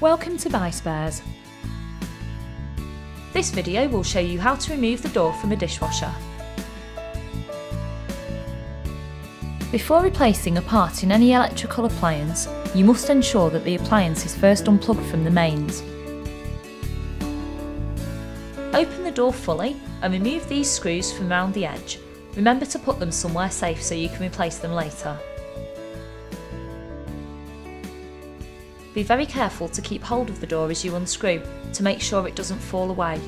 Welcome to BuySpares. This video will show you how to remove the door from a dishwasher. Before replacing a part in any electrical appliance, you must ensure that the appliance is first unplugged from the mains. Open the door fully and remove these screws from round the edge. Remember to put them somewhere safe so you can replace them later. Be very careful to keep hold of the door as you unscrew to make sure it doesn't fall away.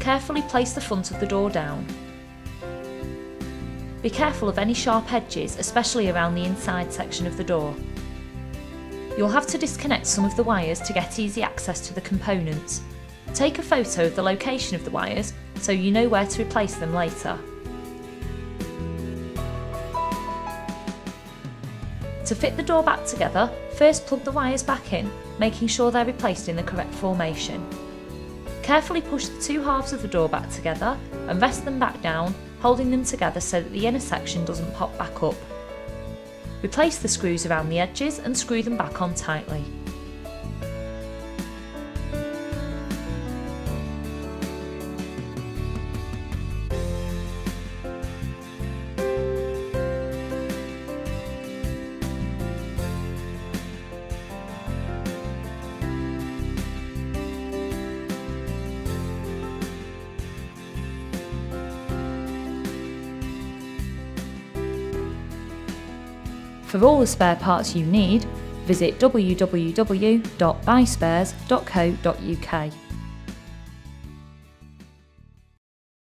Carefully place the front of the door down. Be careful of any sharp edges, especially around the inside section of the door. You'll have to disconnect some of the wires to get easy access to the components. Take a photo of the location of the wires so you know where to replace them later. To fit the door back together, first plug the wires back in, making sure they're replaced in the correct formation. Carefully push the two halves of the door back together and rest them back down, holding them together so that the inner section doesn't pop back up. Replace the screws around the edges and screw them back on tightly. For all the spare parts you need, visit www.buyspares.co.uk.